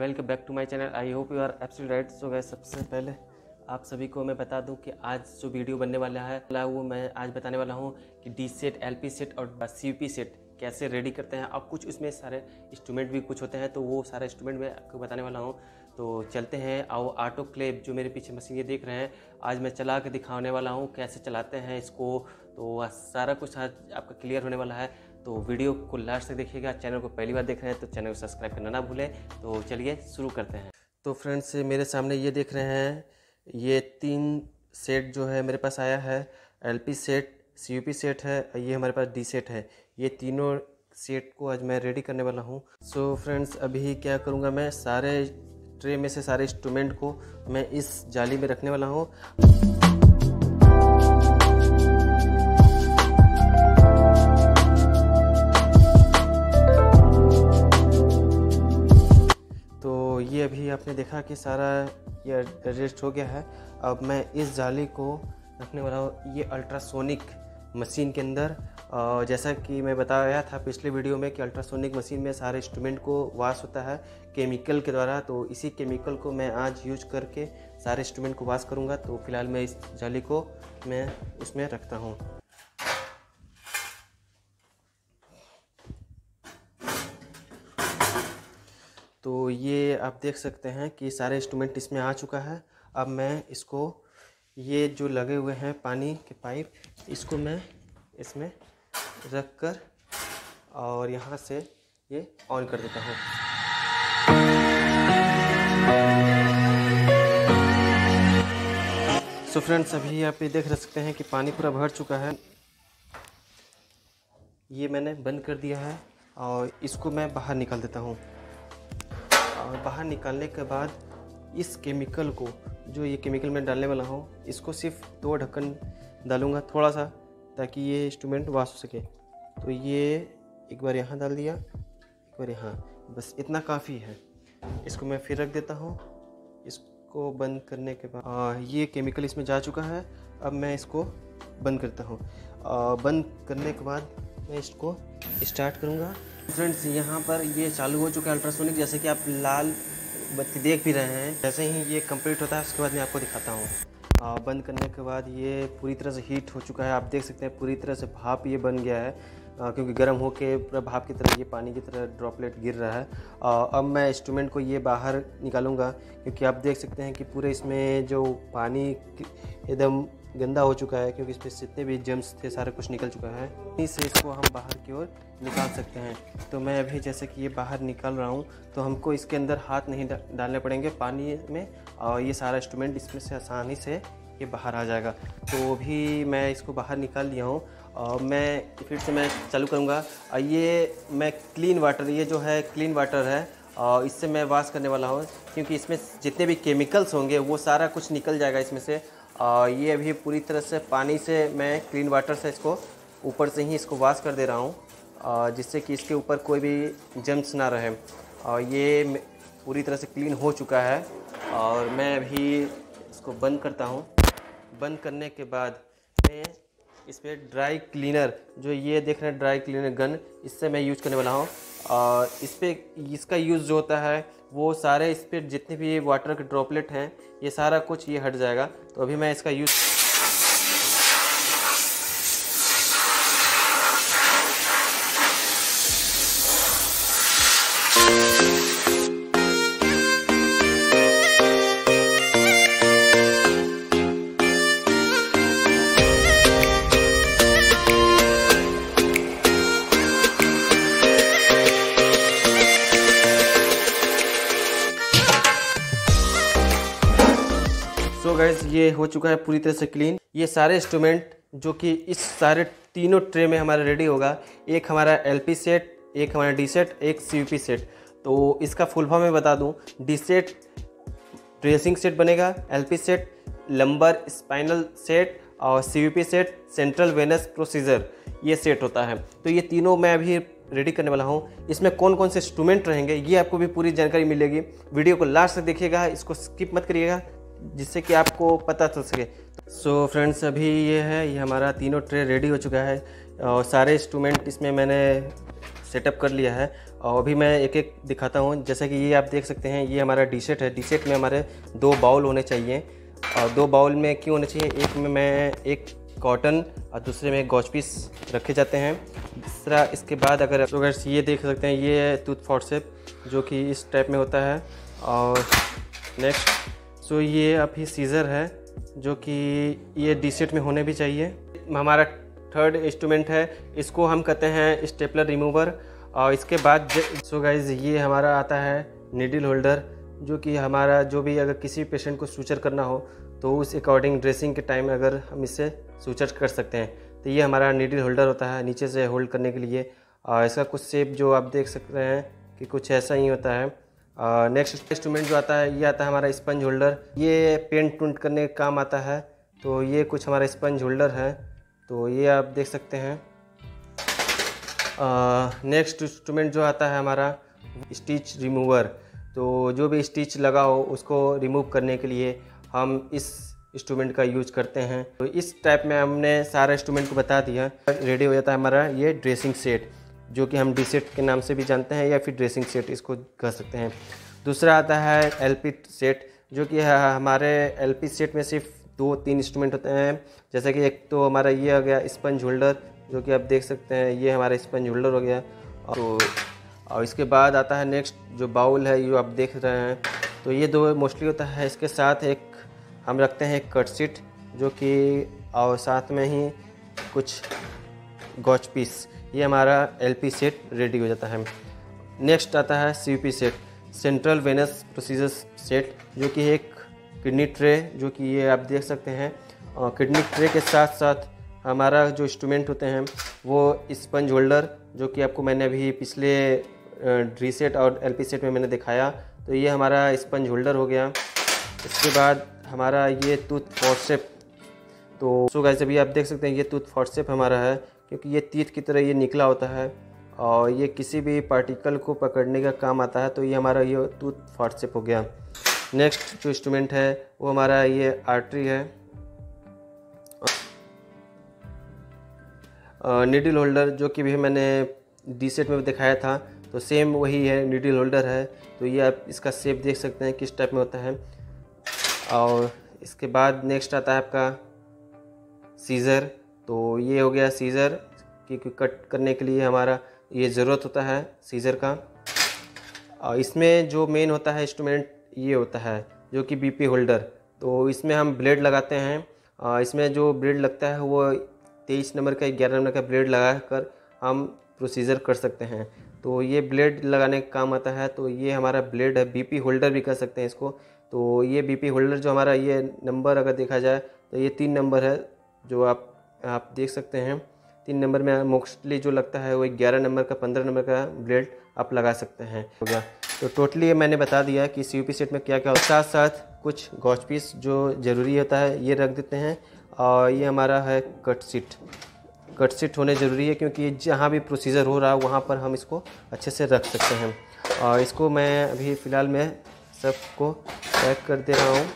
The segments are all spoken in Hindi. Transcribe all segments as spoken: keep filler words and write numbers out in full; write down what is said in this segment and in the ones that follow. Welcome back to my channel. I hope you are absolute right. So guys, सबसे पहले आप सभी को मैं बता दूं कि आज जो वीडियो बनने वाला है वो मैं आज बताने वाला हूं कि D set, L P set और सी पी सेट कैसे रेडी करते हैं। अब कुछ इसमें सारे इंस्ट्रूमेंट भी कुछ होते हैं, तो वो सारे इंस्ट्रूमेंट मैं आपको बताने वाला हूँ। तो चलते हैं। और ऑटोक्लेव जो मेरे पीछे मशीन ये देख रहे हैं, आज मैं चला के दिखाने वाला हूँ कैसे चलाते हैं इसको। तो सारा कुछ आज आपका क्लियर होने वाला है, तो वीडियो को लास्ट तक देखिएगा। चैनल को पहली बार देख रहे हैं तो चैनल को सब्सक्राइब करना ना भूलें। तो चलिए शुरू करते हैं। तो फ्रेंड्स, मेरे सामने ये देख रहे हैं, ये तीन सेट जो है मेरे पास आया है। एलपी सेट, सीयूपी सेट है, ये हमारे पास डी सेट है। ये तीनों सेट को आज मैं रेडी करने वाला हूँ। सो फ्रेंड्स, अभी क्या करूँगा, मैं सारे ट्रे में से सारे इंस्ट्रूमेंट को मैं इस जाली में रखने वाला हूँ। ये अभी आपने देखा कि सारा ये एडजस्ट हो गया है। अब मैं इस जाली को रखने वाला हूँ ये अल्ट्रासोनिक मशीन के अंदर। और जैसा कि मैं बताया था पिछले वीडियो में कि अल्ट्रासोनिक मशीन में सारे इंस्ट्रूमेंट को वाश होता है केमिकल के द्वारा, तो इसी केमिकल को मैं आज यूज करके सारे इंस्ट्रूमेंट को वाश करूँगा। तो फिलहाल मैं इस जाली को मैं उसमें रखता हूँ। तो ये आप देख सकते हैं कि सारे इंस्ट्रूमेंट इसमें आ चुका है। अब मैं इसको, ये जो लगे हुए हैं पानी के पाइप, इसको मैं इसमें रख कर और यहाँ से ये ऑन कर देता हूँ। सो फ्रेंड्स, अभी आप ये देख सकते हैं कि पानी पूरा भर चुका है। ये मैंने बंद कर दिया है और इसको मैं बाहर निकाल देता हूँ। और बाहर निकालने के बाद इस केमिकल को, जो ये केमिकल मैं डालने वाला हूँ, इसको सिर्फ दो ढक्कन डालूँगा थोड़ा सा, ताकि ये इंस्ट्रूमेंट वाश हो सके। तो ये एक बार यहाँ डाल दिया, एक बार यहाँ, बस इतना काफ़ी है। इसको मैं फिर रख देता हूँ। इसको बंद करने के बाद ये केमिकल इसमें जा चुका है। अब मैं इसको बंद करता हूँ। बंद करने के बाद मैं इसको स्टार्ट करूँगा। फ्रेंड्स, यहाँ पर ये चालू हो चुका है अल्ट्रासोनिक, जैसे कि आप लाल बत्ती देख भी रहे हैं। जैसे ही ये कंप्लीट होता है उसके बाद मैं आपको दिखाता हूँ। बंद करने के बाद ये पूरी तरह से हीट हो चुका है। आप देख सकते हैं पूरी तरह से भाप ये बन गया है, आ, क्योंकि गर्म होके पूरा भाप की तरह ये पानी की तरह ड्रॉपलेट गिर रहा है। आ, अब मैं इंस्ट्रूमेंट को ये बाहर निकालूंगा, क्योंकि आप देख सकते हैं कि पूरे इसमें जो पानी एकदम गंदा हो चुका है, क्योंकि इसमें जितने भी जम्स थे सारा कुछ निकल चुका है। इससे इसको हम बाहर की ओर निकाल सकते हैं। तो मैं अभी जैसे कि ये बाहर निकाल रहा हूँ, तो हमको इसके अंदर हाथ नहीं डालने पड़ेंगे पानी में, और ये सारा इंस्ट्रूमेंट इसमें से आसानी से ये बाहर आ जाएगा। तो भी मैं इसको बाहर निकाल लिया हूँ। और मैं फिर से मैं चालू करूँगा। ये मैं क्लीन वाटर, ये जो है क्लीन वाटर है, और इससे मैं वाश करने वाला हूँ, क्योंकि इसमें जितने भी केमिकल्स होंगे वो सारा कुछ निकल जाएगा इसमें से। और ये अभी पूरी तरह से पानी से, मैं क्लीन वाटर से इसको ऊपर से ही इसको वाश कर दे रहा हूँ, जिससे कि इसके ऊपर कोई भी जम्स ना रहे। और ये पूरी तरह से क्लीन हो चुका है। और मैं अभी इसको बंद करता हूँ। बंद करने के बाद मैं इस पर ड्राई क्लीनर, जो ये देख रहे हैं ड्राई क्लीनर गन, इससे मैं यूज़ करने वाला हूँ। और इस पर इसका यूज़ जो होता है वो सारे इस पर जितने भी वाटर के ड्रॉपलेट हैं ये सारा कुछ ये हट जाएगा। तो अभी मैं इसका यूज़, ये हो चुका है पूरी तरह से क्लीन। ये सारे इंस्ट्रूमेंट जो कि इस सारे तीनों ट्रे में हमारा रेडी होगा, एक हमारा एलपी सेट, एक हमारा डी सेट, एक सीयूपी सेट। तो इसका फुल फॉर्म मैं बता दूं, डी सेट ड्रेसिंग सेट बनेगा, LP set lumbar spinal set, और CUP set central venous procedure, ये सेट होता है। तो ये तीनों मैं अभी रेडी करने वाला हूँ। इसमें कौन कौन से इंस्ट्रूमेंट रहेंगे ये आपको भी पूरी जानकारी मिलेगी। वीडियो को लास्ट तक देखिएगा, इसको स्किप मत करिएगा, जिससे कि आपको पता चल सके। सो so फ्रेंड्स, अभी ये है, ये हमारा तीनों ट्रे रेडी हो चुका है और सारे इंस्ट्रूमेंट इसमें मैंने सेटअप कर लिया है। और अभी मैं एक एक दिखाता हूँ। जैसे कि ये आप देख सकते हैं, ये हमारा डी सेट है। डी सेट में हमारे दो बाउल होने चाहिए, और दो बाउल में क्यों होने चाहिए, एक में मैं एक कॉटन और दूसरे में गॉच पीस रखे जाते हैं। तीसरा, इसके बाद अगर तो अगर ये देख सकते हैं, ये है टूथ फॉर्सेप जो कि इस टाइप में होता है। और नेक्स्ट सो ये अभी सीज़र है जो कि ये डी सेट में होने भी चाहिए। हमारा थर्ड इंस्ट्रूमेंट है, इसको हम कहते हैं स्टेपलर रिमूवर। और इसके बाद सो गाइज ये हमारा आता है नीडल होल्डर, जो कि हमारा जो भी अगर किसी पेशेंट को सूचर करना हो तो उस अकॉर्डिंग ड्रेसिंग के टाइम अगर हम इससे सूचर कर सकते हैं। तो ये हमारा नीडल होल्डर होता है नीचे से होल्ड करने के लिए। और इसका कुछ शेप जो आप देख सकते हैं कि कुछ ऐसा ही होता है। नेक्स्ट इंस्ट्रूमेंट जो आता है, ये आता है हमारा स्पंज होल्डर। ये पेंट टूंट करने का काम आता है। तो ये कुछ हमारा स्पंज होल्डर है, तो ये आप देख सकते हैं। नेक्स्ट इंस्ट्रूमेंट जो आता है हमारा स्टिच रिमूवर, तो जो भी स्टिच लगा हो उसको रिमूव करने के लिए हम इस इंस्ट्रूमेंट का यूज करते हैं। तो इस टाइप में हमने सारा इंस्ट्रूमेंट को बता दिया। रेडी हो जाता है हमारा ये ड्रेसिंग सेट, जो कि हम डी सेट के नाम से भी जानते हैं या फिर ड्रेसिंग सेट इसको कह सकते हैं। दूसरा आता है एल पी सेट, जो कि हमारे एल पी सेट में सिर्फ दो तीन इंस्ट्रूमेंट होते हैं। जैसे कि एक तो हमारा ये हो गया स्पंज होल्डर, जो कि आप देख सकते हैं, ये हमारा स्पंज होल्डर हो गया। तो और इसके बाद आता है नेक्स्ट जो बाउल है, ये आप देख रहे हैं। तो ये दो मोस्टली होता है। इसके साथ एक हम रखते हैं एक कटसिट, जो कि और साथ में ही कुछ गॉच पीस। ये हमारा एलपी सेट रेडी हो जाता है। नेक्स्ट आता है CP set, central venous procedure set, जो कि एक किडनी ट्रे, जो कि ये आप देख सकते हैं। और किडनी ट्रे के साथ साथ हमारा जो इंस्ट्रूमेंट होते हैं वो स्पंज होल्डर, जो कि आपको मैंने अभी पिछले डी सेट और एलपी सेट में मैंने दिखाया। तो ये हमारा स्पंज होल्डर हो गया। इसके बाद हमारा ये टूथ फॉर्सेप। तो सो गाइस अभी आप देख सकते हैं ये टूथ फॉर्सेप हमारा है, क्योंकि ये तीर की तरह ये निकला होता है और ये किसी भी पार्टिकल को पकड़ने का काम आता है। तो ये हमारा ये टूथ फॉर्सेप हो गया। नेक्स्ट जो इंस्ट्रूमेंट है वो हमारा ये आर्टरी है। नीडल होल्डर, जो कि भी मैंने डी सेट में भी दिखाया था, तो सेम वही है, नीडल होल्डर है। तो ये आप इसका शेप देख सकते हैं किस टाइप में होता है। और इसके बाद नेक्स्ट आता है आपका सीज़र। तो ये हो गया सीज़र, क्योंकि कट करने के लिए हमारा ये ज़रूरत होता है सीज़र का। और इसमें जो मेन होता है इंस्ट्रूमेंट ये होता है, जो कि बीपी होल्डर। तो इसमें हम ब्लेड लगाते हैं। इसमें जो ब्लेड लगता है वो तेईस नंबर का ग्यारह नंबर का ब्लेड लगा कर हम प्रोसीजर कर सकते हैं। तो ये ब्लेड लगाने का काम आता है। तो ये हमारा ब्लेड है, बीपी होल्डर भी कह सकते हैं इसको। तो ये बीपी होल्डर जो हमारा ये नंबर अगर देखा जाए तो ये तीन नंबर है, जो आप आप देख सकते हैं। तीन नंबर में मोस्टली जो लगता है वो ग्यारह नंबर का पंद्रह नंबर का ब्लेड आप लगा सकते हैं। हो गया। तो टोटली ये मैंने बता दिया कि सी यू पी सेट में क्या क्या होता है। साथ साथ कुछ गॉच पीस जो ज़रूरी होता है ये रख देते हैं। और ये हमारा है कट सीट। कट सीट होने ज़रूरी है, क्योंकि जहाँ भी प्रोसीजर हो रहा है वहाँ पर हम इसको अच्छे से रख सकते हैं। और इसको मैं अभी फ़िलहाल मैं सबको पैक कर दे रहा हूँ।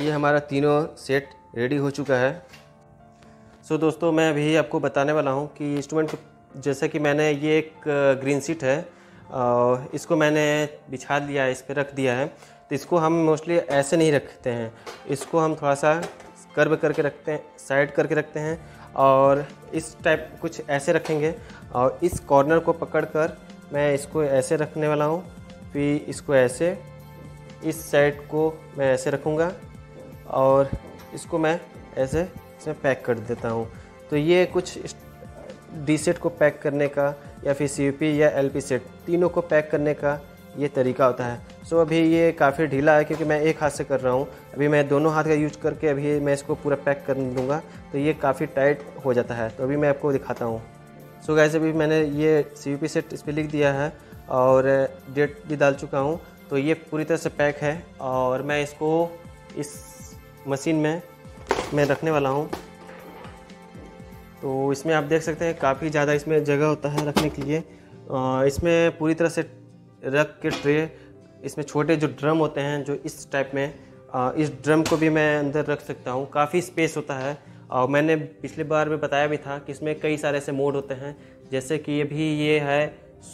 ये हमारा तीनों सेट रेडी हो चुका है। सो so, दोस्तों मैं अभी आपको बताने वाला हूँ कि इंस्ट्रूमेंट, जैसे कि मैंने ये एक ग्रीन सीट है, इसको मैंने बिछा दिया है, इस पर रख दिया है। तो इसको हम मोस्टली ऐसे नहीं रखते हैं, इसको हम थोड़ा सा कर्व करके रखते हैं, साइड करके रखते हैं। और इस टाइप कुछ ऐसे रखेंगे। और इस कॉर्नर को पकड़कर मैं इसको ऐसे रखने वाला हूँ, फिर इसको ऐसे, इस साइड को मैं ऐसे रखूँगा, और इसको मैं ऐसे इसमें पैक कर देता हूँ। तो ये कुछ डी सेट को पैक करने का, या फिर सी यू पी या एल पी सेट तीनों को पैक करने का ये तरीका होता है। सो so, अभी ये काफ़ी ढीला है, क्योंकि मैं एक हाथ से कर रहा हूँ। अभी मैं दोनों हाथ का यूज करके अभी मैं इसको पूरा पैक कर दूंगा, तो ये काफ़ी टाइट हो जाता है। तो अभी मैं आपको दिखाता हूँ। सो so, गाइस अभी मैंने ये सी यू पी सेट इस पर लिख दिया है और डेट भी डाल चुका हूँ। तो ये पूरी तरह से पैक है, और मैं इसको इस मशीन में मैं रखने वाला हूँ। तो इसमें आप देख सकते हैं काफ़ी ज़्यादा इसमें जगह होता है रखने के लिए। इसमें पूरी तरह से रख के ट्रे, इसमें छोटे जो ड्रम होते हैं जो इस टाइप में, इस ड्रम को भी मैं अंदर रख सकता हूँ। काफ़ी स्पेस होता है। और मैंने पिछले बार में बताया भी था कि इसमें कई सारे ऐसे मोड होते हैं जैसे कि ये भी ये है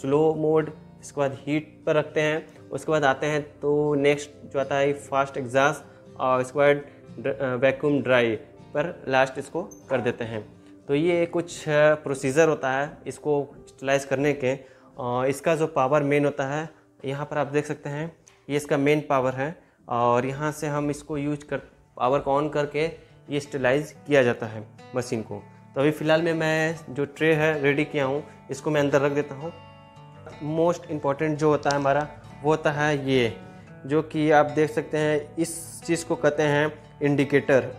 स्लो मोड, इसके बाद हीट पर रखते हैं। उसके बाद आते हैं तो नेक्स्ट जो आता है फास्ट एग्जास्ट और इसके बाद वैक्यूम ड्राई पर लास्ट इसको कर देते हैं। तो ये कुछ प्रोसीजर होता है इसको स्लाइस करने के। और इसका जो पावर मेन होता है यहाँ पर आप देख सकते हैं, ये इसका मेन पावर है और यहाँ से हम इसको यूज कर पावर को ऑन करके ये स्टेलाइज किया जाता है मशीन को। तो अभी फ़िलहाल में मैं जो ट्रे है रेडी किया हूँ इसको मैं अंदर रख देता हूँ। मोस्ट इम्पॉर्टेंट जो होता है हमारा वो होता है ये, जो कि आप देख सकते हैं, इस चीज़ को कहते हैं इंडिकेटर,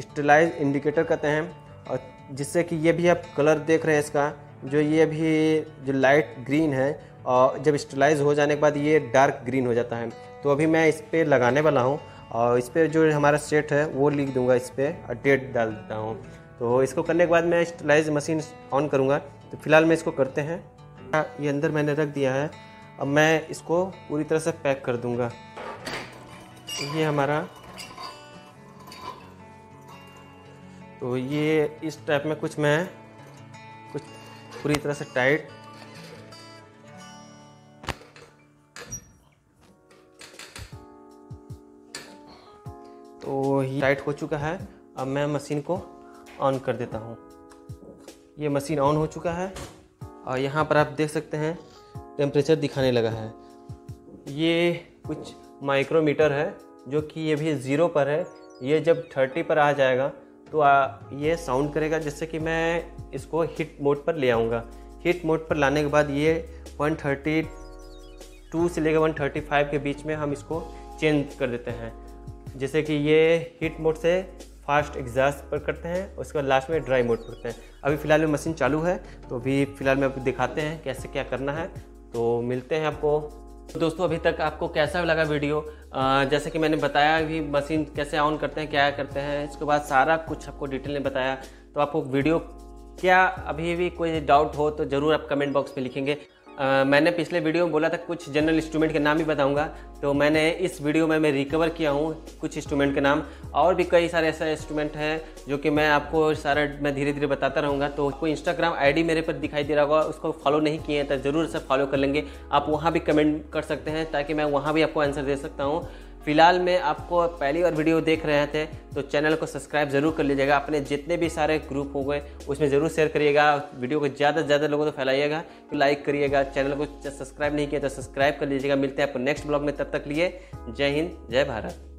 स्टेलाइज इंडिकेटर कहते हैं। और जिससे कि ये भी आप कलर देख रहे हैं इसका, जो ये भी जो लाइट ग्रीन है और जब स्टेलाइज हो जाने के बाद ये डार्क ग्रीन हो जाता है। तो अभी मैं इस पर लगाने वाला हूँ और इस पर जो हमारा सेट है वो लिख दूंगा इस पर और डेट डाल देता हूँ। तो इसको करने के बाद मैं स्टेलाइज मशीन ऑन करूँगा। तो फिलहाल मैं इसको करते हैं। ये अंदर मैंने रख दिया है, अब मैं इसको पूरी तरह से पैक कर दूँगा। ये हमारा, तो ये इस टाइप में कुछ मैं कुछ पूरी तरह से टाइट तो ये टाइट हो चुका है। अब मैं मशीन को ऑन कर देता हूँ। ये मशीन ऑन हो चुका है और यहाँ पर आप देख सकते हैं टेम्परेचर दिखाने लगा है। ये कुछ माइक्रोमीटर है जो कि ये भी ज़ीरो पर है। ये जब तीस पर आ जाएगा तो आ, ये साउंड करेगा, जिससे कि मैं इसको हीट मोड पर ले आऊँगा। हीट मोड पर लाने के बाद ये एक सौ बत्तीस से लेकर एक सौ पैंतीस के बीच में हम इसको चेंज कर देते हैं। जैसे कि ये हीट मोड से फास्ट एग्जास्ट पर करते हैं, उसके बाद लास्ट में ड्राई मोड पर करते हैं। अभी फ़िलहाल में मशीन चालू है, तो अभी फ़िलहाल में आपको दिखाते हैं कैसे क्या करना है। तो मिलते हैं आपको। तो दोस्तों अभी तक आपको कैसा लगा वीडियो, आ, जैसे कि मैंने बताया कि मशीन कैसे ऑन करते हैं, क्या करते हैं, इसके बाद सारा कुछ आपको डिटेल में बताया। तो आपको वीडियो क्या अभी भी कोई डाउट हो तो ज़रूर आप कमेंट बॉक्स में लिखेंगे। Uh, मैंने पिछले वीडियो में बोला था कुछ जनरल इंस्ट्रूमेंट के नाम ही बताऊंगा, तो मैंने इस वीडियो में मैं रिकवर किया हूँ कुछ इंस्ट्रूमेंट के नाम। और भी कई सारे ऐसे इंस्ट्रूमेंट हैं जो कि मैं आपको सारा मैं धीरे धीरे बताता रहूँगा। तो आपको इंस्टाग्राम आईडी मेरे पर दिखाई दे रहा होगा, उसको फॉलो नहीं किए हैं तो ज़रूर से फॉलो कर लेंगे। आप वहाँ भी कमेंट कर सकते हैं ताकि मैं वहाँ भी आपको आंसर दे सकता हूँ। फिलहाल में आपको पहली और वीडियो देख रहे थे तो चैनल को सब्सक्राइब ज़रूर कर लीजिएगा। अपने जितने भी सारे ग्रुप हो गए उसमें ज़रूर शेयर करिएगा, वीडियो को ज़्यादा से ज़्यादा लोगों को फैलाइएगा, तो लाइक करिएगा। चैनल को सब्सक्राइब नहीं किया तो सब्सक्राइब कर लीजिएगा। मिलते हैं आपको नेक्स्ट ब्लॉग में, तब तक लिए जय हिंद, जय भारत।